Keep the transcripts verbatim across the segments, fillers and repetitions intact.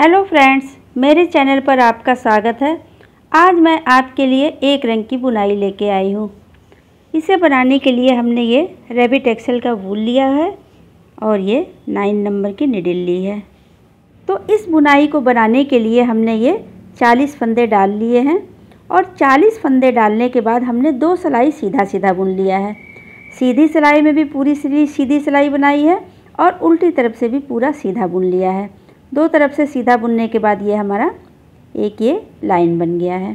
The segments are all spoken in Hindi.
हेलो फ्रेंड्स, मेरे चैनल पर आपका स्वागत है। आज मैं आपके लिए एक रंग की बुनाई लेके आई हूँ। इसे बनाने के लिए हमने ये रैबिट एक्सेल का वूल लिया है और ये नाइन नंबर की निडल ली है। तो इस बुनाई को बनाने के लिए हमने ये चालीस फंदे डाल लिए हैं और चालीस फंदे डालने के बाद हमने दो सिलाई सीधा सीधा बुन लिया है। सीधी सिलाई में भी पूरी सीधी सिलाई बनाई है और उल्टी तरफ से भी पूरा सीधा बुन लिया है। दो तरफ से सीधा बुनने के बाद ये हमारा एक ये लाइन बन गया है।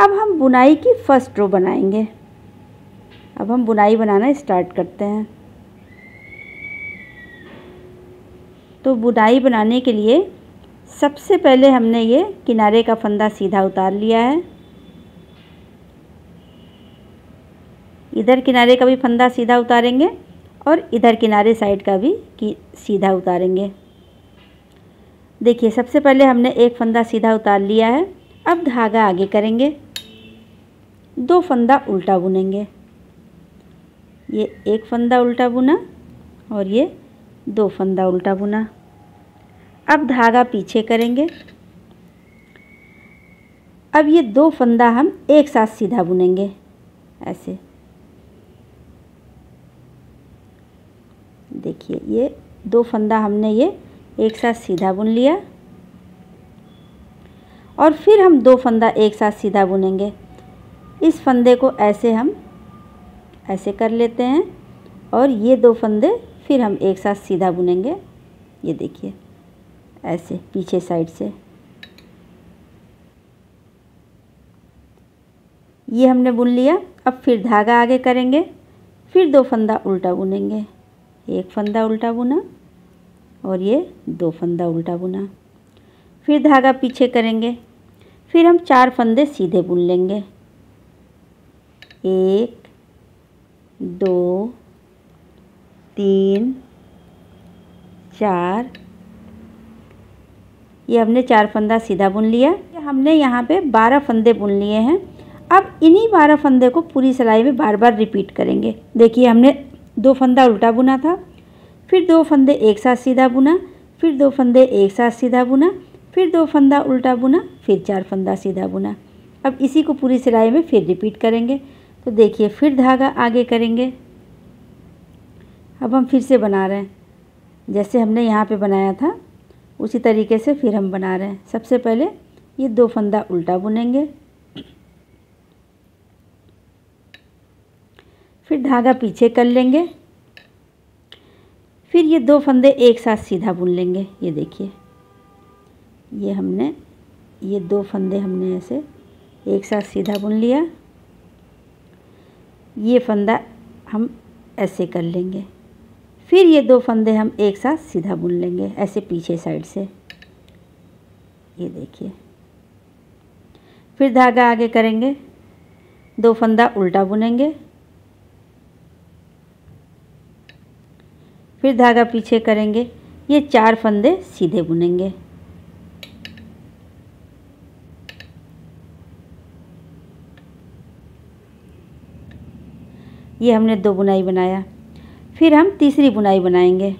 अब हम बुनाई की फ़र्स्ट रो बनाएंगे। अब हम बुनाई बनाना स्टार्ट करते हैं। तो बुनाई बनाने के लिए सबसे पहले हमने ये किनारे का फंदा सीधा उतार लिया है। इधर किनारे का भी फंदा सीधा उतारेंगे और इधर किनारे साइड का भी की सीधा उतारेंगे। देखिए, सबसे पहले हमने एक फंदा सीधा उतार लिया है। अब धागा आगे करेंगे, दो फंदा उल्टा बुनेंगे। ये एक फंदा उल्टा बुना और ये दो फंदा उल्टा बुना। अब धागा पीछे करेंगे। अब ये दो फंदा हम एक साथ सीधा बुनेंगे, ऐसे। देखिए, ये दो फंदा हमने ये एक साथ सीधा बुन लिया और फिर हम दो फंदा एक साथ सीधा बुनेंगे। इस फंदे को ऐसे हम ऐसे कर लेते हैं और ये दो फंदे फिर हम एक साथ सीधा बुनेंगे। ये देखिए, ऐसे पीछे साइड से। ये हमने बुन लिया। अब फिर धागा आगे करेंगे, फिर दो फंदा उल्टा बुनेंगे। एक फंदा उल्टा बुना और ये दो फंदा उल्टा बुना। फिर धागा पीछे करेंगे, फिर हम चार फंदे सीधे बुन लेंगे। एक, दो, तीन, चार। ये हमने चार फंदा सीधा बुन लिया। हमने यहाँ पे बारह फंदे बुन लिए हैं। अब इन्हीं बारह फंदे को पूरी सिलाई में बार बार रिपीट करेंगे। देखिए, हमने दो फंदा उल्टा बुना था, फिर दो फंदे एक साथ सीधा बुना, फिर दो फंदे एक साथ सीधा बुना, फिर दो फंदा उल्टा बुना, फिर चार फंदा सीधा बुना। अब इसी को पूरी सिलाई में फिर रिपीट करेंगे। तो देखिए, फिर धागा आगे करेंगे। अब हम फिर से बना रहे हैं, जैसे हमने यहाँ पे बनाया था उसी तरीके से फिर हम बना रहे हैं। सबसे पहले ये दो फंदा उल्टा बुनेंगे, फिर धागा पीछे कर लेंगे, फिर ये दो फंदे एक साथ सीधा बुन लेंगे। ये देखिए, ये हमने ये दो फंदे हमने ऐसे एक साथ सीधा बुन लिया। ये फंदा हम ऐसे कर लेंगे, फिर ये दो फंदे हम एक साथ सीधा बुन लेंगे, ऐसे पीछे साइड से। ये देखिए, फिर धागा आगे करेंगे, दो फंदा उल्टा बुनेंगे, फिर धागा पीछे करेंगे, ये चार फंदे सीधे बुनेंगे। ये हमने दो बुनाई बनाया। फिर हम तीसरी बुनाई बनाएंगे।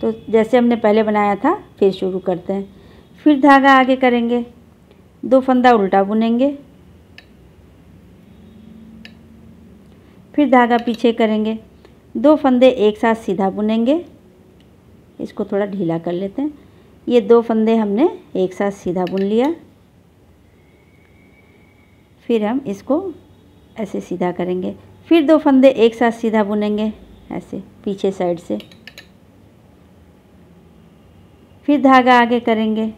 तो जैसे हमने पहले बनाया था फिर शुरू करते हैं। फिर धागा आगे करेंगे, दो फंदा उल्टा बुनेंगे, फिर धागा पीछे करेंगे, दो फंदे एक साथ सीधा बुनेंगे। इसको थोड़ा ढीला कर लेते हैं। ये दो फंदे हमने एक साथ सीधा बुन लिया, फिर हम इसको ऐसे सीधा करेंगे, फिर दो फंदे एक साथ सीधा बुनेंगे, ऐसे पीछे साइड से। फिर धागा आगे करेंगे,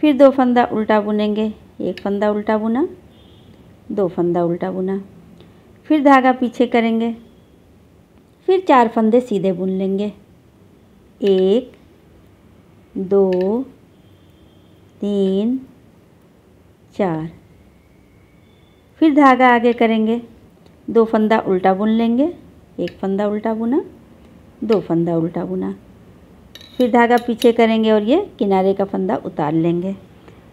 फिर दो फंदा उल्टा बुनेंगे। एक फंदा उल्टा बुना, दो फंदा उल्टा बुना, फिर धागा पीछे करेंगे, फिर चार फंदे सीधे बुन लेंगे। एक, दो, तीन, चार। फिर धागा आगे करेंगे, दो फंदा उल्टा बुन लेंगे। एक फंदा उल्टा बुना, दो फंदा उल्टा बुना, फिर धागा पीछे करेंगे और ये किनारे का फंदा उतार लेंगे।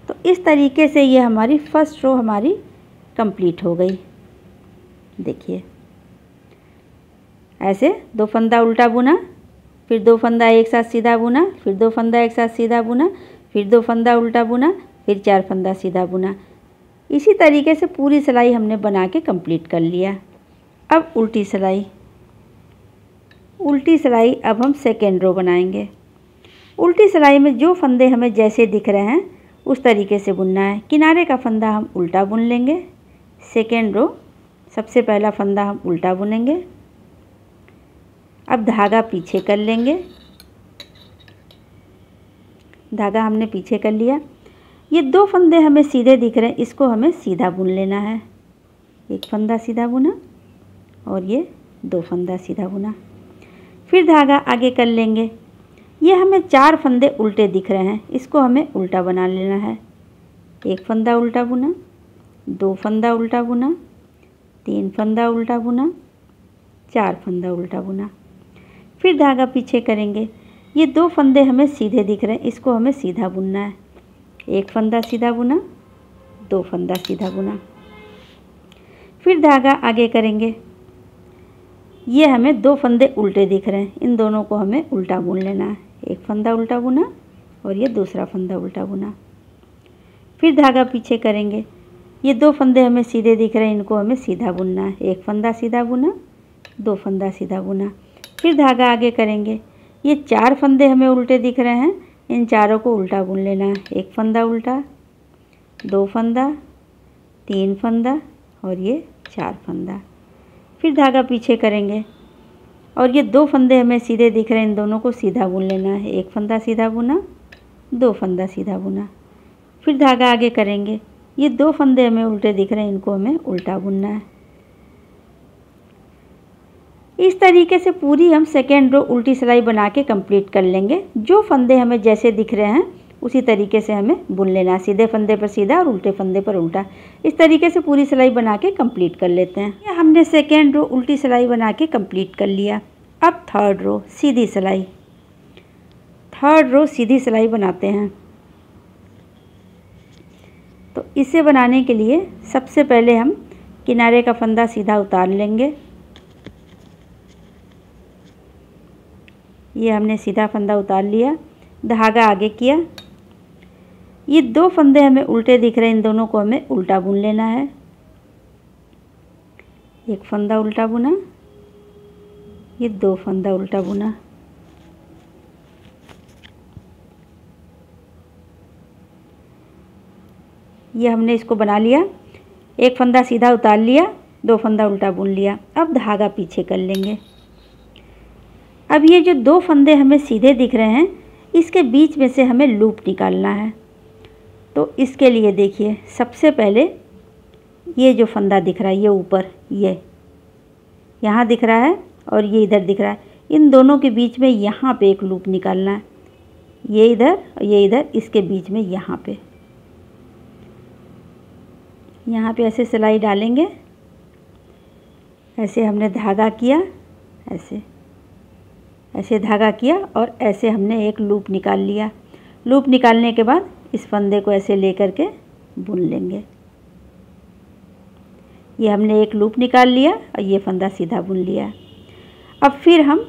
तो इस तरीके से ये हमारी फर्स्ट रो हमारी कंप्लीट हो गई। देखिए, ऐसे दो फंदा उल्टा बुना, फिर दो फंदा एक साथ सीधा बुना, फिर दो फंदा एक साथ सीधा बुना, फिर दो फंदा उल्टा बुना, फिर चार फंदा सीधा बुना। इसी तरीके से पूरी सिलाई हमने बना के कंप्लीट कर लिया। अब उल्टी सिलाई, उल्टी सिलाई अब हम सेकेंड रो बनाएंगे। उल्टी सिलाई में जो फंदे हमें जैसे दिख रहे हैं उस तरीके से बुनना है। किनारे का फंदा हम उल्टा बुन लेंगे। सेकेंड रो सबसे पहला फंदा हम उल्टा बुनेंगे। अब धागा पीछे कर लेंगे। धागा हमने पीछे कर लिया। ये दो फंदे हमें सीधे दिख रहे हैं, इसको हमें सीधा बुन लेना है। एक फंदा सीधा बुना और ये दो फंदा सीधा बुना। फिर धागा आगे कर लेंगे। ये हमें चार फंदे उल्टे दिख रहे हैं, इसको हमें उल्टा बना लेना है। एक फंदा उल्टा बुना, दो फंदा उल्टा बुना, तीन फंदा उल्टा बुना, चार फंदा उल्टा बुना। फिर धागा पीछे करेंगे। ये दो फंदे हमें सीधे दिख रहे हैं, इसको हमें सीधा बुनना है। एक फंदा सीधा बुना, दो फंदा सीधा बुना। फिर धागा आगे करेंगे। ये हमें दो फंदे उल्टे दिख रहे हैं, इन दोनों को हमें उल्टा बुन लेना है। एक फंदा उल्टा बुना और ये दूसरा फंदा उल्टा बुना। फिर धागा पीछे करेंगे। ये दो फंदे हमें सीधे दिख रहे हैं, इनको हमें सीधा बुनना है। एक फंदा सीधा बुना, दो फंदा सीधा बुना। फिर धागा आगे करेंगे। ये चार फंदे हमें उल्टे दिख रहे हैं, इन चारों को उल्टा बुन लेना है। एक फंदा उल्टा, दो फंदा, तीन फंदा और ये चार फंदा। फिर धागा पीछे करेंगे। और ये दो फंदे हमें सीधे दिख रहे हैं, इन दोनों को सीधा बुन लेना है। एक फंदा सीधा बुना, दो फंदा सीधा बुना। फिर धागा आगे करेंगे। ये दो फंदे हमें उल्टे दिख रहे हैं, इनको हमें उल्टा बुनना है। इस तरीके से पूरी हम सेकेंड रो उल्टी सिलाई बना के कंप्लीट कर लेंगे। जो फंदे हमें जैसे दिख रहे हैं उसी तरीके से हमें बुन लेना है। सीधे फंदे पर सीधा और उल्टे फंदे पर उल्टा। इस तरीके से पूरी सिलाई बना के कंप्लीट कर लेते हैं। यह हमने सेकेंड रो उल्टी सिलाई बना के कंप्लीट कर लिया। अब थर्ड रो सीधी सिलाई। थर्ड रो सीधी सिलाई बनाते हैं। तो इसे बनाने के लिए सबसे पहले हम किनारे का फंदा सीधा उतार लेंगे। ये हमने सीधा फंदा उतार लिया। धागा आगे किया। ये दो फंदे हमें उल्टे दिख रहे हैं, इन दोनों को हमें उल्टा बुन लेना है। एक फंदा उल्टा बुना, ये दो फंदा उल्टा बुना। ये हमने इसको बना लिया। एक फंदा सीधा उतार लिया, दो फंदा उल्टा बुन लिया। अब धागा पीछे कर लेंगे। अब ये जो दो फंदे हमें सीधे दिख रहे हैं, इसके बीच में से हमें लूप निकालना है। तो इसके लिए देखिए सबसे पहले ये जो फंदा दिख रहा है, ये ऊपर, ये यहाँ दिख रहा है और ये इधर दिख रहा है, इन दोनों के बीच में यहाँ पे एक लूप निकालना है। ये इधर और ये इधर, इसके बीच में यहाँ पे यहाँ पे ऐसे सिलाई डालेंगे। ऐसे हमने धागा किया, ऐसे ऐसे धागा किया और ऐसे हमने एक लूप निकाल लिया। लूप निकालने के बाद इस फंदे को ऐसे लेकर के बुन लेंगे। ये हमने एक लूप निकाल लिया और ये फंदा सीधा बुन लिया। अब फिर हम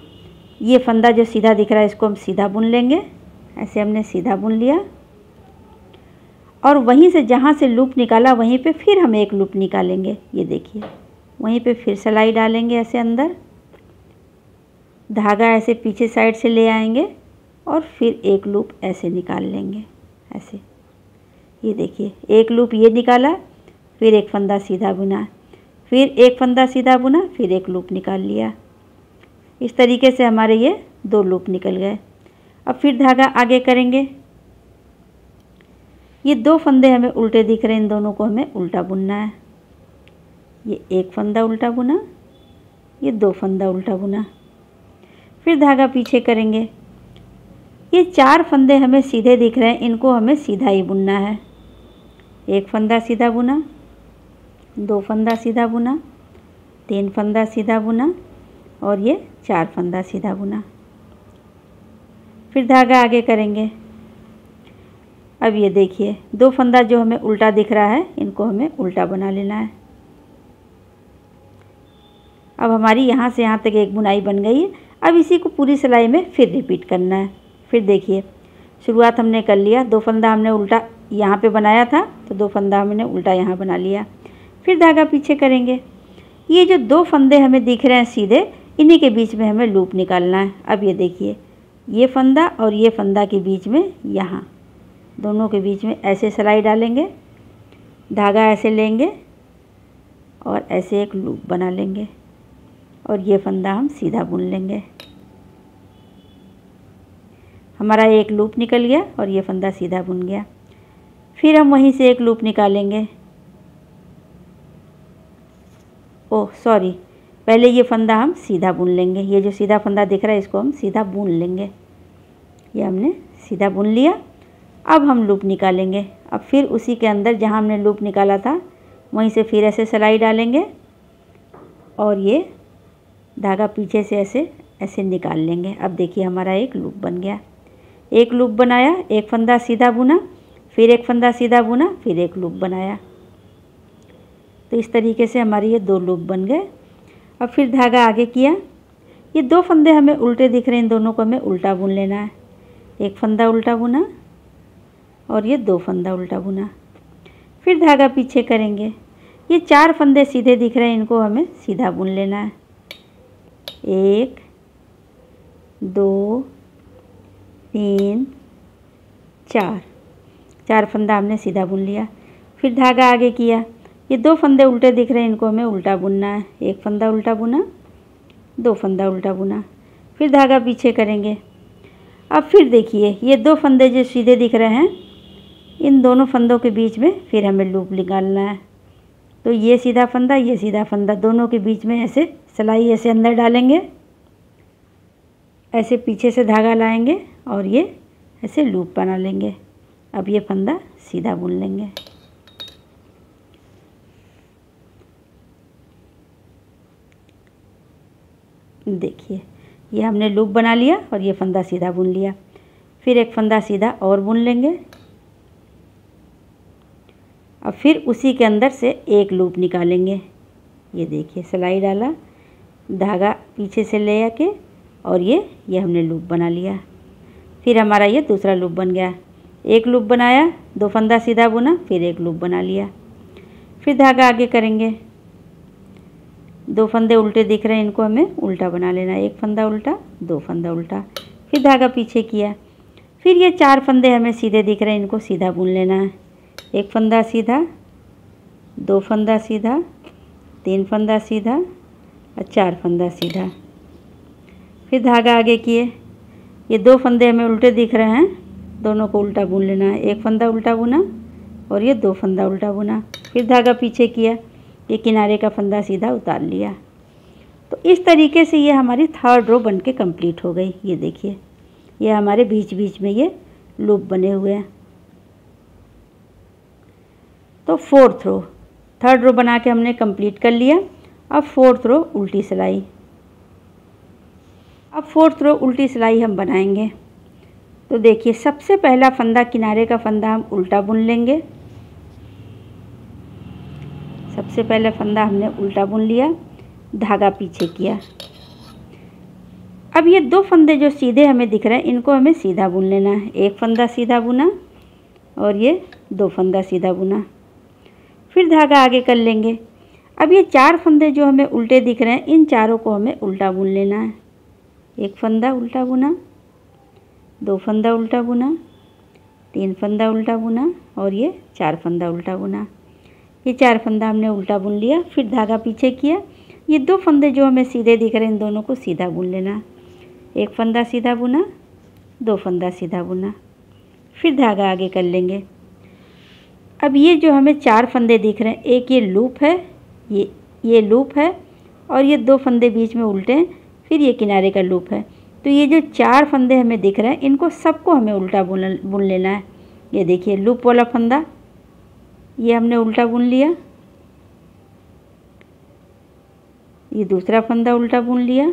ये फंदा जो सीधा दिख रहा है, इसको हम सीधा बुन लेंगे। ऐसे हमने सीधा बुन लिया और वहीं से जहाँ से लूप निकाला वहीं पे फिर हम एक लूप निकालेंगे। ये देखिए वहीं पे फिर सिलाई डालेंगे। ऐसे अंदर धागा ऐसे पीछे साइड से ले आएंगे और फिर एक लूप ऐसे निकाल लेंगे। ऐसे ये देखिए एक लूप ये निकाला, फिर एक फंदा सीधा बुना, फिर एक फंदा सीधा बुना, फिर एक लूप निकाल लिया। इस तरीके से हमारे ये दो लूप निकल गए। अब फिर धागा आगे करेंगे। ये दो फंदे हमें उल्टे दिख रहे हैं, इन दोनों को हमें उल्टा बुनना है। ये एक फंदा उल्टा बुना, ये दो फंदा उल्टा बुना। फिर धागा पीछे करेंगे। ये चार फंदे हमें सीधे दिख रहे हैं, इनको हमें सीधा ही बुनना है। एक फंदा सीधा बुना, दो फंदा सीधा बुना, तीन फंदा सीधा बुना और ये चार फंदा सीधा बुना। फिर धागा आगे करेंगे। अब ये देखिए दो फंदा जो हमें उल्टा दिख रहा है, इनको हमें उल्टा बना लेना है। अब हमारी यहाँ से यहाँ तक एक बुनाई बन गई है। अब इसी को पूरी सिलाई में फिर रिपीट करना है। फिर देखिए शुरुआत हमने कर लिया, दो फंदा हमने उल्टा यहाँ पे बनाया था तो दो फंदा हमने उल्टा यहाँ बना लिया। फिर धागा पीछे करेंगे। ये जो दो फंदे हमें दिख रहे हैं सीधे, इन्हीं के बीच में हमें लूप निकालना है। अब ये देखिए, ये फंदा और ये फंदा के बीच में, यहाँ दोनों के बीच में ऐसे सिलाई डालेंगे, धागा ऐसे लेंगे और ऐसे एक लूप बना लेंगे और ये फंदा हम सीधा बुन लेंगे। हमारा एक लूप निकल गया और ये फंदा सीधा बुन गया। फिर हम वहीं से एक लूप निकालेंगे। ओह सॉरी, पहले ये फंदा हम सीधा बुन लेंगे। ये जो सीधा फंदा दिख रहा है इसको हम सीधा बुन लेंगे। ये हमने सीधा बुन लिया। अब हम लूप निकालेंगे। अब फिर उसी के अंदर जहाँ हमने लूप निकाला था वहीं से फिर ऐसे सिलाई डालेंगे और ये धागा पीछे से ऐसे ऐसे निकाल लेंगे। अब देखिए हमारा एक लूप बन गया। एक लूप बनाया, एक फंदा सीधा बुना, फिर एक फंदा सीधा बुना, फिर एक लूप बनाया। तो इस तरीके से हमारे ये दो लूप बन गए। अब फिर धागा आगे किया। ये दो फंदे हमें उल्टे दिख रहे हैं, इन दोनों को हमें उल्टा बुन लेना है। एक फंदा उल्टा बुना और ये दो फंदा उल्टा बुना। फिर धागा पीछे करेंगे। ये चार फंदे सीधे दिख रहे हैं, इनको हमें सीधा बुन लेना है। एक, दो, तीन, चार, चार फंदा हमने सीधा बुन लिया। फिर धागा आगे किया। ये दो फंदे उल्टे दिख रहे हैं, इनको हमें उल्टा बुनना है। एक फंदा उल्टा बुना, दो फंदा उल्टा बुना। फिर धागा पीछे करेंगे। अब फिर देखिए ये दो फंदे जो सीधे दिख रहे हैं, इन दोनों फंदों के बीच में फिर हमें लूप निकालना है। तो ये सीधा फंदा, ये सीधा फंदा, दोनों के बीच में ऐसे सिलाई ऐसे अंदर डालेंगे, ऐसे पीछे से धागा लाएंगे और ये ऐसे लूप बना लेंगे। अब ये फंदा सीधा बुन लेंगे। देखिए ये हमने लूप बना लिया और ये फंदा सीधा बुन लिया। फिर एक फंदा सीधा और बुन लेंगे। अब फिर उसी के अंदर से एक लूप निकालेंगे। ये देखिए सिलाई डाला, धागा पीछे से ले आके और ये ये हमने लूप बना लिया। फिर हमारा ये दूसरा लूप बन गया। एक लूप बनाया, दो फंदा सीधा बुना, फिर एक लूप बना लिया। फिर धागा आगे करेंगे। दो फंदे उल्टे दिख रहे हैं, इनको हमें उल्टा बना लेना। एक फंदा उल्टा, दो फंदा उल्टा। फिर धागा पीछे किया। फिर ये चार फंदे हमें सीधे दिख रहे हैं, इनको सीधा बुन लेना है। एक फंदा सीधा, दो फंदा सीधा, तीन फंदा सीधा और चार फंदा सीधा। फिर धागा आगे किए। ये दो फंदे हमें उल्टे दिख रहे हैं, दोनों को उल्टा बुन लेना है। एक फंदा उल्टा बुना और ये दो फंदा उल्टा बुना। फिर धागा पीछे किया। ये किनारे का फंदा सीधा उतार लिया। तो इस तरीके से ये हमारी थर्ड रो बनके कंप्लीट हो गई। ये देखिए ये हमारे बीच बीच में ये लूप बने हुए हैं। तो फोर्थ रो, थर्ड रो बना के हमने कंप्लीट कर लिया। अब फोर्थ रो उल्टी सिलाई। अब फोर्थ रो उल्टी सिलाई हम बनाएंगे। तो देखिए सबसे पहला फंदा, किनारे का फंदा हम उल्टा बुन लेंगे। सबसे पहले फंदा हमने उल्टा बुन लिया, धागा पीछे किया। अब ये दो फंदे जो सीधे हमें दिख रहे हैं, इनको हमें सीधा बुन लेना है। एक फंदा सीधा बुना और ये दो फंदा सीधा बुना। फिर धागा आगे कर लेंगे। अब ये चार फंदे जो हमें उल्टे दिख रहे हैं, इन चारों को हमें उल्टा बुन लेना है। एक फंदा उल्टा बुना, दो फंदा उल्टा बुना, तीन फंदा उल्टा बुना और ये चार फंदा उल्टा बुना। ये चार फंदा हमने उल्टा बुन लिया। फिर धागा पीछे किया। ये दो फंदे जो हमें सीधे दिख रहे हैं, इन दोनों को सीधा बुन लेना। एक फंदा सीधा बुना, दो फंदा सीधा बुना। फिर धागा आगे कर लेंगे। अब ये जो हमें चार फंदे दिख रहे हैं, एक ये लूप है, ये ये लूप है और ये दो फंदे बीच में उल्टे हैं, फिर ये किनारे का लूप है। तो ये जो चार फंदे हमें दिख रहे हैं, इनको सबको हमें उल्टा बुन बुन लेना है। ये देखिए लूप वाला फंदा, ये हमने उल्टा बुन लिया। ये दूसरा फंदा उल्टा बुन लिया।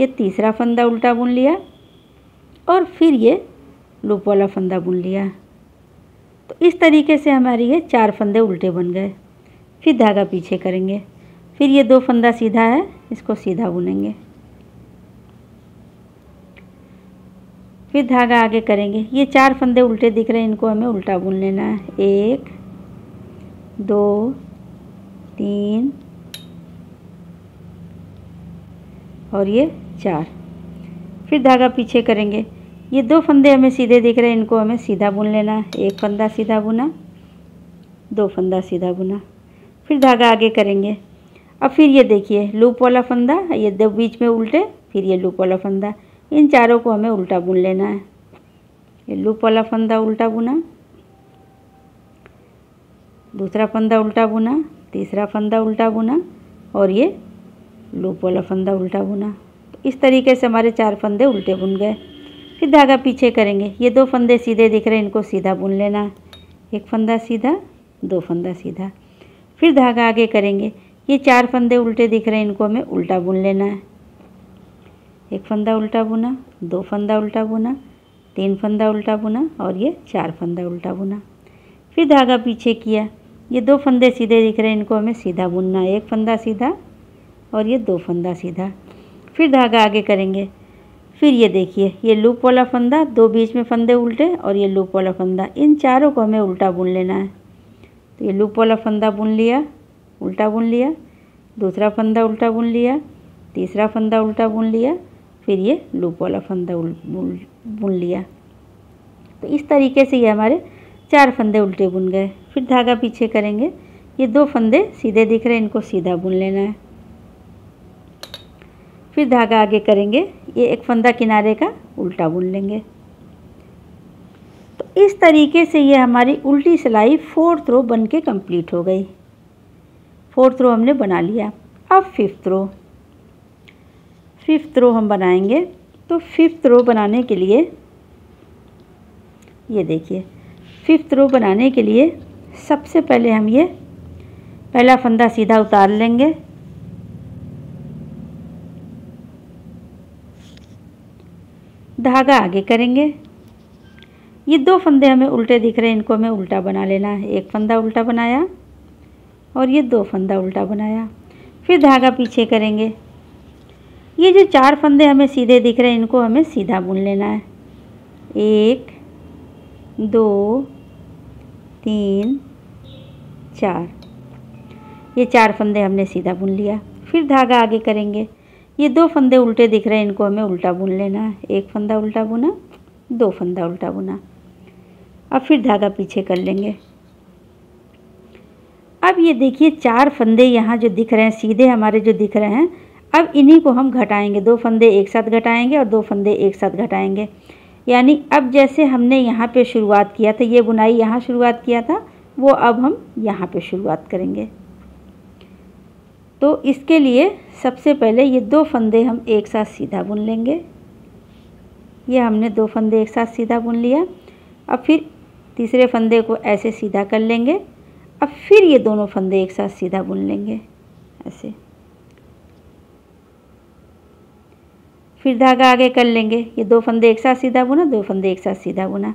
ये तीसरा फंदा उल्टा बुन लिया और फिर ये लूप वाला फंदा बुन लिया। तो इस तरीके से हमारे ये चार फंदे उल्टे बन गए। फिर धागा पीछे करेंगे। फिर ये दो फंदा सीधा है, इसको सीधा बुनेंगे। फिर धागा आगे करेंगे। ये चार फंदे उल्टे दिख रहे हैं, इनको हमें उल्टा बुन लेना है। एक, दो, तीन और ये चार। फिर धागा पीछे करेंगे। ये दो फंदे हमें सीधे दिख रहे हैं, इनको हमें सीधा बुन लेना है। एक फंदा सीधा बुना, दो फंदा सीधा बुना, फिर धागा आगे करेंगे। अब फिर ये देखिए लूप वाला फंदा, ये दो बीच में उल्टे, फिर ये लूप वाला फंदा, इन चारों को हमें उल्टा बुन लेना है। ये लूप वाला फंदा उल्टा बुना, दूसरा फंदा उल्टा बुना, तीसरा फंदा उल्टा बुना और ये लूप वाला फंदा उल्टा बुना। तो इस तरीके से हमारे चार फंदे उल्टे बुन गए। फिर धागा पीछे करेंगे। ये दो फंदे सीधे दिख रहे हैं, इनको सीधा बुन लेना है। एक फंदा सीधा, दो फंदा सीधा, फिर धागा आगे करेंगे। ये चार फंदे उल्टे दिख रहे हैं, इनको हमें उल्टा बुन लेना है। एक फंदा उल्टा बुना, दो फंदा उल्टा बुना, तीन फंदा उल्टा बुना और ये चार फंदा उल्टा बुना। फिर धागा पीछे किया। ये दो फंदे सीधे दिख रहे हैं, इनको हमें सीधा बुनना है। एक फंदा सीधा और ये दो फंदा सीधा, फिर धागा आगे करेंगे। फिर ये देखिए ये लूप वाला फंदा, दो बीच में फंदे उल्टे और ये लूप वाला फंदा, इन चारों को हमें उल्टा बुन लेना है। तो ये लूप वाला फंदा बुन लिया, उल्टा बुन लिया, दूसरा फंदा उल्टा बुन लिया, तीसरा फंदा उल्टा बुन लिया, फिर ये लूप वाला फंदा बुन लिया। तो इस तरीके से ये हमारे चार फंदे उल्टे बुन गए। फिर धागा पीछे करेंगे। ये दो फंदे सीधे दिख रहे हैं, इनको सीधा बुन लेना है। फिर धागा आगे करेंगे। ये एक फंदा किनारे का उल्टा बुन लेंगे। तो इस तरीके से ये हमारी उल्टी सिलाई फोर्थ रो बन के कम्प्लीट हो गई। फोर्थ रो हमने बना लिया। अब फिफ्थ रो फिफ्थ रो हम बनाएंगे। तो फिफ्थ रो बनाने के लिए ये देखिए फिफ्थ रो बनाने के लिए सबसे पहले हम ये पहला फंदा सीधा उतार लेंगे। धागा आगे करेंगे। ये दो फंदे हमें उल्टे दिख रहे हैं, इनको हमें उल्टा बना लेना है। एक फंदा उल्टा बनाया और ये दो फंदा उल्टा बनाया, फिर धागा पीछे करेंगे। ये जो चार फंदे हमें सीधे दिख रहे हैं, इनको हमें सीधा बुन लेना है। एक, दो, तीन, चार, ये चार फंदे हमने सीधा बुन लिया। फिर धागा आगे करेंगे। ये दो फंदे उल्टे दिख रहे हैं, इनको हमें उल्टा बुन लेना है। एक फंदा उल्टा बुना, दो फंदा उल्टा बुना। अब फिर धागा पीछे कर लेंगे। अब ये देखिए चार फंदे यहाँ जो दिख रहे हैं सीधे हमारे जो दिख रहे हैं, अब इन्हीं को हम घटाएंगे। दो फंदे एक साथ घटाएंगे और दो फंदे एक साथ घटाएंगे। यानी अब जैसे हमने यहाँ पे शुरुआत किया था, ये बुनाई यहाँ शुरुआत किया था, वो अब हम यहाँ पे शुरुआत करेंगे। तो इसके लिए सबसे पहले ये दो फंदे हम एक साथ सीधा बुन लेंगे। ये हमने दो फंदे एक साथ सीधा बुन लिया। अब फिर तीसरे फंदे को ऐसे सीधा कर लेंगे। अब फिर ये दोनों फंदे एक साथ सीधा बुन लेंगे, ऐसे। फिर धागा आगे कर लेंगे। ये दो फंदे एक साथ सीधा बुना, दो फंदे एक साथ सीधा बुना,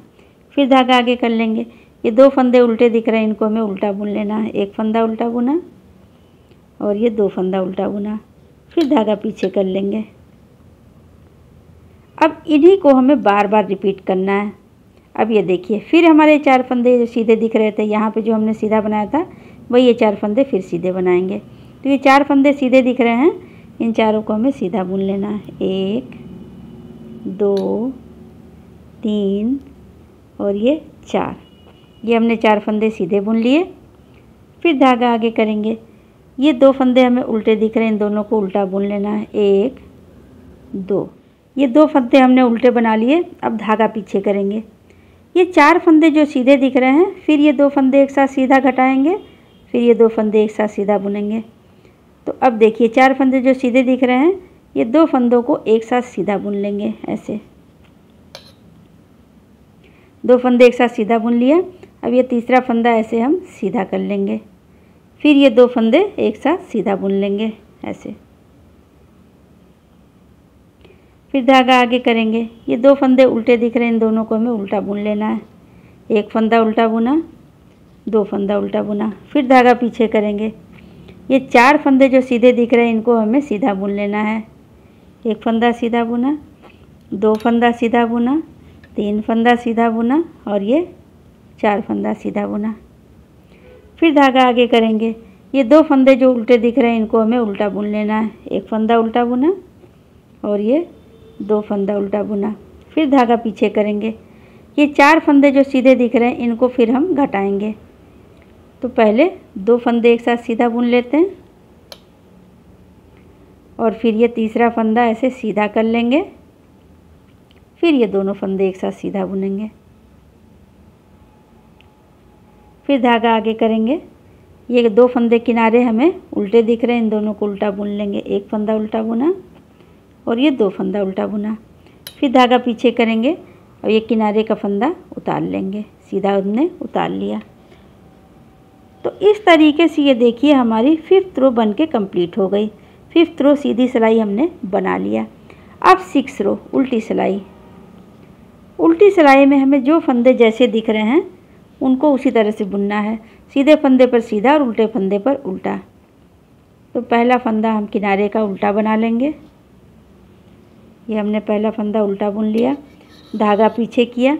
फिर धागा आगे कर लेंगे। ये दो फंदे उल्टे दिख रहे हैं, इनको हमें उल्टा बुन लेना है। एक फंदा उल्टा बुना और ये दो फंदा उल्टा बुना, फिर धागा पीछे कर लेंगे। अब इन्हीं को हमें बार बार रिपीट करना है। अब ये देखिए फिर हमारे चार फंदे जो सीधे दिख रहे थे, यहाँ पे जो हमने सीधा बनाया था, वही ये चार फंदे फिर सीधे बनाएंगे। तो ये चार फंदे सीधे दिख रहे हैं, इन चारों को हमें सीधा बुन लेना है। एक, दो, तीन और ये चार, ये हमने चार फंदे सीधे बुन लिए। फिर धागा आगे करेंगे। ये दो फंदे हमें उल्टे दिख रहे हैं, इन दोनों को उल्टा बुन लेना है। एक, दो, ये दो फंदे हमने उल्टे बना लिए। अब धागा पीछे करेंगे। ये चार फंदे जो सीधे दिख रहे हैं, फिर ये दो फंदे एक साथ सीधा घटाएंगे, फिर ये दो फंदे एक साथ सीधा बुनेंगे। तो अब देखिए चार फंदे जो सीधे दिख रहे हैं, ये दो फंदों को एक साथ सीधा बुन लेंगे, ऐसे। दो फंदे एक साथ सीधा बुन लिया। अब ये तीसरा फंदा ऐसे हम सीधा कर लेंगे, फिर ये दो फंदे एक साथ सीधा बुन लेंगे, ऐसे। फिर धागा आगे करेंगे। ये दो फंदे उल्टे दिख रहे हैं, इन दोनों को हमें उल्टा बुन लेना है। एक फंदा उल्टा बुना, दो फंदा उल्टा बुना, फिर धागा पीछे करेंगे। ये चार फंदे जो सीधे दिख रहे हैं, इनको हमें सीधा बुन लेना है। एक फंदा सीधा बुना, दो फंदा सीधा बुना, तीन फंदा सीधा बुना और ये चार फंदा सीधा बुना। फिर धागा आगे करेंगे। ये दो फंदे जो उल्टे दिख रहे हैं इनको हमें उल्टा बुन लेना है। एक फंदा उल्टा बुना और ये दो फंदा उल्टा बुना। फिर धागा पीछे करेंगे। ये चार फंदे जो सीधे दिख रहे हैं इनको फिर हम घटाएंगे। तो पहले दो फंदे एक साथ सीधा बुन लेते हैं और फिर ये तीसरा फंदा ऐसे सीधा कर लेंगे। फिर ये दोनों फंदे एक साथ सीधा बुनेंगे। फिर धागा आगे करेंगे। ये दो फंदे किनारे हमें उल्टे दिख रहे हैं, इन दोनों को उल्टा बुन लेंगे। एक फंदा उल्टा बुना और ये दो फंदा उल्टा बुना। फिर धागा पीछे करेंगे और ये किनारे का फंदा उतार लेंगे। सीधा हमने उतार लिया। तो इस तरीके से ये देखिए हमारी फिफ्थ रो बन के कम्प्लीट हो गई। फिफ्थ रो सीधी सिलाई हमने बना लिया। अब सिक्स रो उल्टी सिलाई। उल्टी सिलाई में हमें जो फंदे जैसे दिख रहे हैं उनको उसी तरह से बुनना है। सीधे फंदे पर सीधा और उल्टे फंदे पर उल्टा। तो पहला फंदा हम किनारे का उल्टा बना लेंगे। ये हमने पहला फंदा उल्टा बुन लिया। धागा पीछे किया।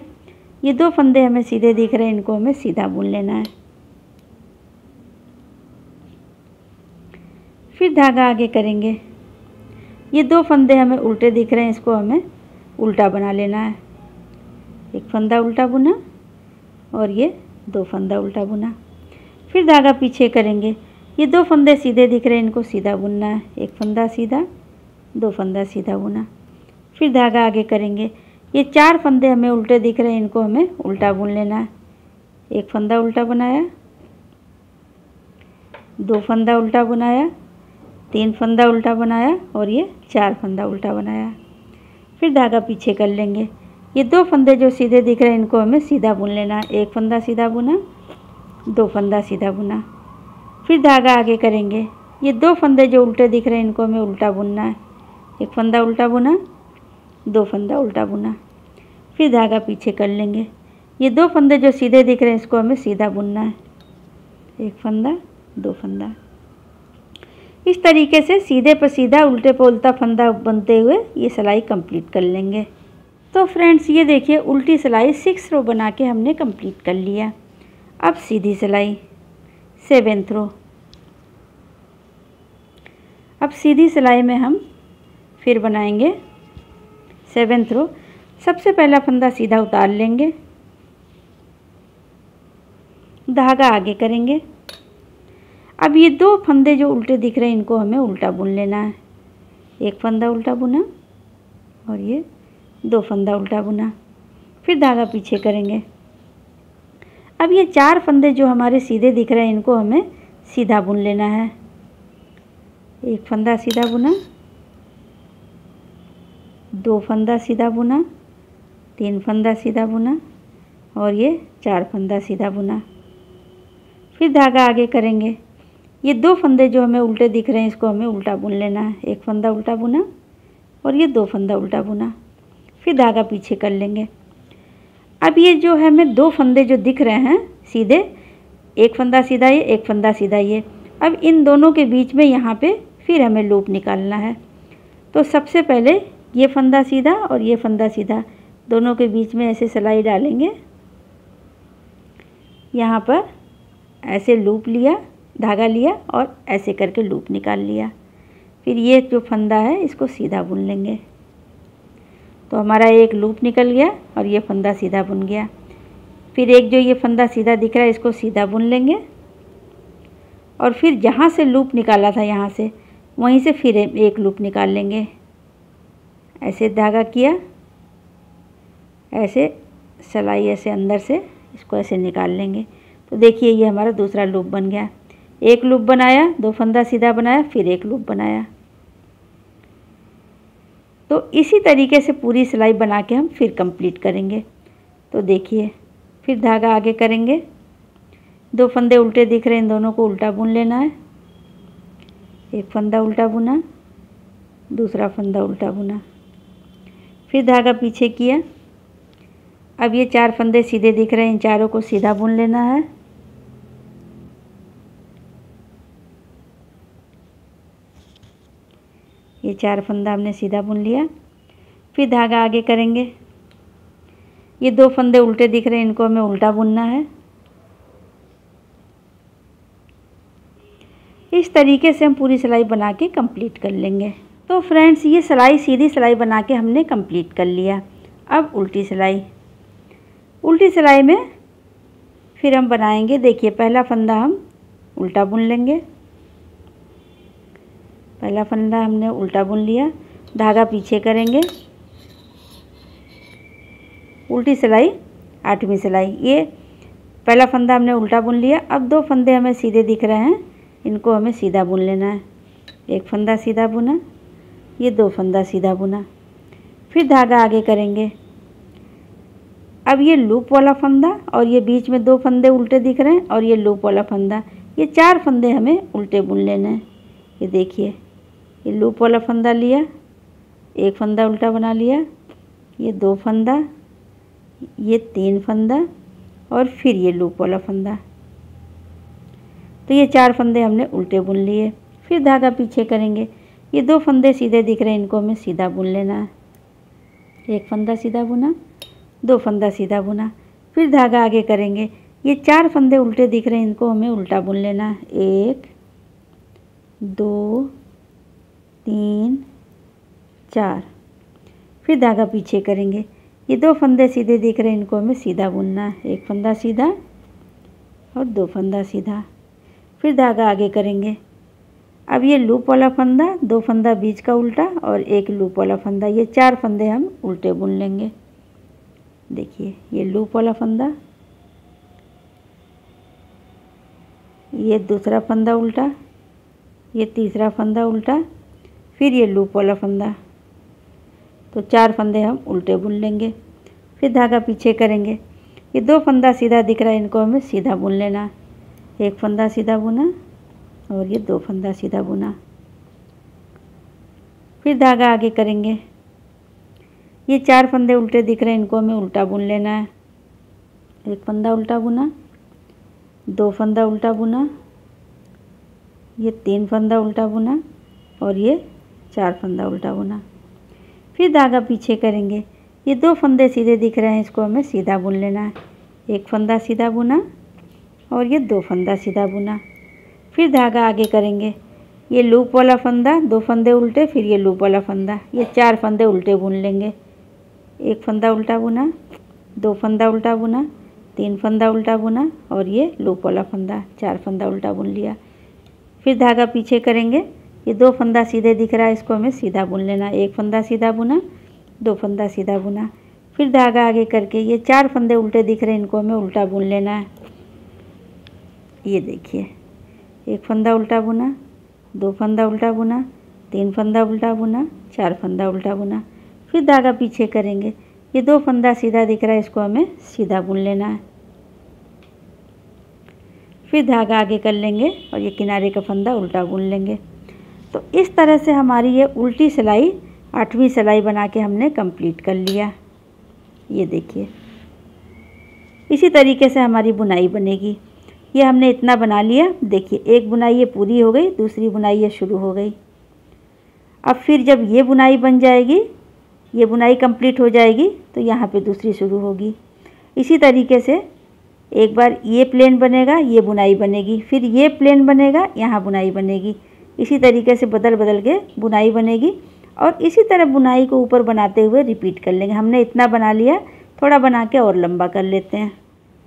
ये दो फंदे हमें सीधे दिख रहे हैं, इनको हमें सीधा बुन लेना है। फिर धागा आगे करेंगे। ये दो फंदे हमें उल्टे दिख रहे हैं, इसको हमें उल्टा बना लेना है। एक फंदा उल्टा बुना और ये दो फंदा उल्टा बुना। फिर धागा पीछे करेंगे। ये दो फंदे सीधे दिख रहे हैं, इनको सीधा बुनना है। एक फंदा सीधा, दो फंदा सीधा बुना। फिर धागा आगे करेंगे। ये चार फंदे हमें उल्टे दिख रहे हैं, इनको हमें उल्टा बुन लेना है। एक फंदा उल्टा बनाया, दो फंदा उल्टा बनाया, तीन फंदा उल्टा बनाया और ये चार फंदा उल्टा बनाया। फिर धागा पीछे कर लेंगे। ये दो फंदे जो सीधे दिख रहे हैं इनको हमें सीधा बुन लेना है। एक फंदा सीधा बुना, दो फंदा सीधा बुना। फिर धागा आगे करेंगे। ये दो फंदे जो उल्टे दिख रहे हैं इनको हमें उल्टा बुनना है। एक फंदा उल्टा बुना, दो फंदा उल्टा बुना। फिर धागा पीछे कर लेंगे। ये दो फंदे जो सीधे दिख रहे हैं इसको हमें सीधा बुनना है। एक फंदा, दो फंदा। इस तरीके से सीधे पर सीधा, उल्टे पर उल्टा फंदा बनते हुए ये सिलाई कंप्लीट कर लेंगे। तो फ्रेंड्स ये देखिए उल्टी सिलाई सिक्स रो बना के हमने कंप्लीट कर लिया। अब सीधी सिलाई सेवेंथ रो। अब सीधी सिलाई में हम फिर बनाएंगे सेवेंथ रो। सबसे पहला फंदा सीधा उतार लेंगे। धागा आगे करेंगे। अब ये दो फंदे जो उल्टे दिख रहे हैं इनको हमें उल्टा बुन लेना है। एक फंदा उल्टा बुना और ये दो फंदा उल्टा बुना। फिर धागा पीछे करेंगे। अब ये चार फंदे जो हमारे सीधे दिख रहे हैं इनको हमें सीधा बुन लेना है। एक फंदा सीधा बुना, दो फंदा सीधा बुना, तीन फंदा सीधा बुना और ये चार फंदा सीधा बुना। फिर धागा आगे करेंगे। ये दो फंदे जो हमें उल्टे दिख रहे हैं इसको हमें उल्टा बुन लेना है। एक फंदा उल्टा बुना और ये दो फंदा उल्टा बुना। फिर धागा पीछे कर लेंगे। अब ये जो है हमें दो फंदे जो दिख रहे हैं सीधे, एक फंदा सीधा ये, एक फंदा सीधा ये। अब इन दोनों के बीच में यहाँ पे फिर हमें लूप निकालना है। तो सबसे पहले ये फंदा सीधा और ये फंदा सीधा, दोनों के बीच में ऐसे सिलाई डालेंगे। यहाँ पर ऐसे लूप लिया, धागा लिया और ऐसे करके लूप निकाल लिया। फिर ये जो फंदा है इसको सीधा बुन लेंगे। तो हमारा एक लूप निकल गया और ये फंदा सीधा बुन गया। फिर एक जो ये फंदा सीधा दिख रहा है इसको सीधा बुन लेंगे और फिर जहाँ से लूप निकाला था यहाँ से, वहीं से फिर एक लूप निकाल लेंगे। ऐसे धागा किया, ऐसे सिलाई ऐसे अंदर से इसको ऐसे निकाल लेंगे। तो देखिए ये हमारा दूसरा लूप बन गया। एक लूप बनाया, दो फंदा सीधा बनाया, फिर एक लूप बनाया। तो इसी तरीके से पूरी सिलाई बना के हम फिर कंप्लीट करेंगे। तो देखिए फिर धागा आगे करेंगे। दो फंदे उल्टे दिख रहे हैं, इन दोनों को उल्टा बुन लेना है। एक फंदा उल्टा बुना, दूसरा फंदा उल्टा बुना। फिर धागा पीछे किया। अब ये चार फंदे सीधे दिख रहे हैं, इन चारों को सीधा बुन लेना है। ये चार फंदा हमने सीधा बुन लिया। फिर धागा आगे करेंगे। ये दो फंदे उल्टे दिख रहे हैं, इनको हमें उल्टा बुनना है। इस तरीके से हम पूरी सिलाई बना के कंप्लीट कर लेंगे। तो फ्रेंड्स, ये सिलाई सीधी सिलाई बना के हमने कंप्लीट कर लिया। अब उल्टी सिलाई, उल्टी सिलाई में फिर हम बनाएंगे। देखिए, पहला फंदा हम उल्टा बुन लेंगे। पहला फंदा हमने उल्टा बुन लिया, धागा पीछे करेंगे, उल्टी सिलाई, आठवीं सिलाई। ये पहला फंदा हमने उल्टा बुन लिया। अब दो फंदे हमें सीधे दिख रहे हैं, इनको हमें सीधा बुन लेना है। एक फंदा सीधा बुना, ये दो फंदा सीधा बुना, फिर धागा आगे करेंगे। अब ये लूप वाला फंदा और ये बीच में दो फंदे उल्टे दिख रहे हैं और ये लूप वाला फंदा, ये चार फंदे हमें उल्टे बुन लेने हैं। ये देखिए, ये लूप वाला फंदा लिया, एक फंदा उल्टा बना लिया, ये दो फंदा, ये तीन फंदा और फिर ये लूप वाला फंदा। तो ये चार फंदे हमने उल्टे बुन लिए। फिर धागा पीछे करेंगे, ये दो फंदे सीधे दिख रहे हैं, इनको हमें सीधा बुन लेना है। एक फंदा सीधा बुना, दो फंदा सीधा बुना, फिर धागा आगे करेंगे। ये चार फंदे उल्टे दिख रहे हैं, इनको हमें उल्टा बुन लेना है। एक, दो, तीन, चार, फिर धागा पीछे करेंगे। ये दो फंदे सीधे दिख रहे हैं, इनको हमें सीधा बुनना है। एक फंदा सीधा और दो फंदा सीधा, फिर धागा आगे करेंगे। अब ये लूप वाला फंदा, दो फंदा बीच का उल्टा और एक लूप वाला फंदा, ये चार फंदे हम उल्टे बुन लेंगे। देखिए, ये लूप वाला फंदा, ये दूसरा फंदा उल्टा, ये तीसरा फंदा उल्टा, फिर ये लूप वाला फंदा। तो चार फंदे हम उल्टे बुन लेंगे। फिर धागा पीछे करेंगे, ये दो फंदा सीधा दिख रहा है, इनको हमें सीधा बुन लेना। एक फंदा सीधा बुना और ये दो फंदा सीधा बुना, फिर धागा आगे करेंगे। ये चार फंदे उल्टे दिख रहे हैं, इनको हमें उल्टा बुन लेना है। एक फंदा उल्टा बुना, दो फंदा उल्टा बुना, ये तीन फंदा उल्टा बुना और ये चार फंदा उल्टा बुना, फिर धागा पीछे करेंगे। ये दो फंदे सीधे दिख रहे हैं, इसको हमें सीधा बुन लेना है। एक फंदा सीधा बुना और ये दो फंदा सीधा बुना, फिर धागा आगे करेंगे। ये लूप वाला फंदा, दो फंदे उल्टे, फिर ये लूप वाला फंदा, ये चार फंदे उल्टे बुन लेंगे। एक फंदा उल्टा बुना, दो फंदा उल्टा बुना, तीन फंदा उल्टा बुना और ये लूप वाला फंदा, चार फंदा उल्टा बुन लिया। फिर धागा पीछे करेंगे। ये दो फंदा सीधे दिख रहा है, इसको हमें सीधा बुन लेना। एक फंदा सीधा बुना, दो फंदा सीधा बुना, फिर धागा आगे करके ये चार फंदे उल्टे दिख रहे हैं, इनको हमें उल्टा बुन लेना है। ये देखिए, एक फंदा उल्टा बुना, दो फंदा उल्टा बुना, तीन फंदा उल्टा बुना, चार फंदा उल्टा बुना, फिर धागा पीछे करेंगे। ये दो फंदा सीधा दिख रहा है, इसको हमें सीधा बुन लेना है। फिर धागा आगे कर लेंगे और ये किनारे का फंदा उल्टा बुन लेंगे। तो इस तरह से हमारी ये उल्टी सिलाई आठवीं सिलाई बना के हमने कंप्लीट कर लिया। ये देखिए, इसी तरीके से हमारी बुनाई बनेगी। ये हमने इतना बना लिया। देखिए, एक बुनाई ये पूरी हो गई, दूसरी बुनाई ये शुरू हो गई। अब फिर जब ये बुनाई बन जाएगी, ये बुनाई कंप्लीट हो जाएगी, तो यहाँ पे दूसरी शुरू होगी। इसी तरीके से एक बार ये प्लेन बनेगा, ये बुनाई बनेगी, फिर ये प्लेन बनेगा, यहाँ बुनाई बनेगी। इसी तरीके से बदल बदल के बुनाई बनेगी और इसी तरह बुनाई को ऊपर बनाते हुए रिपीट कर लेंगे। हमने इतना बना लिया, थोड़ा बना के और लंबा कर लेते हैं।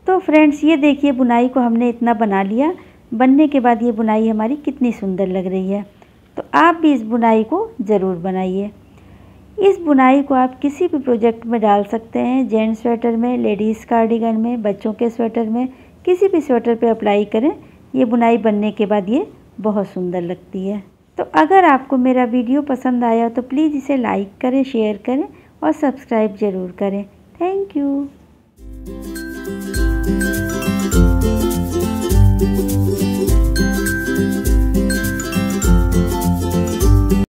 तो फ्रेंड्स, ये देखिए, बुनाई को हमने इतना बना लिया। बनने के बाद ये बुनाई हमारी कितनी सुंदर लग रही है। तो आप भी इस बुनाई को ज़रूर बनाइए। इस बुनाई को आप किसी भी प्रोजेक्ट में डाल सकते हैं। जेंट्स स्वेटर में, लेडीज़ कार्डिगन में, बच्चों के स्वेटर में, किसी भी स्वेटर पे अप्लाई करें। ये बुनाई बनने के बाद ये बहुत सुंदर लगती है। तो अगर आपको मेरा वीडियो पसंद आया तो प्लीज़ इसे लाइक करें, शेयर करें और सब्सक्राइब ज़रूर करें। Thank you.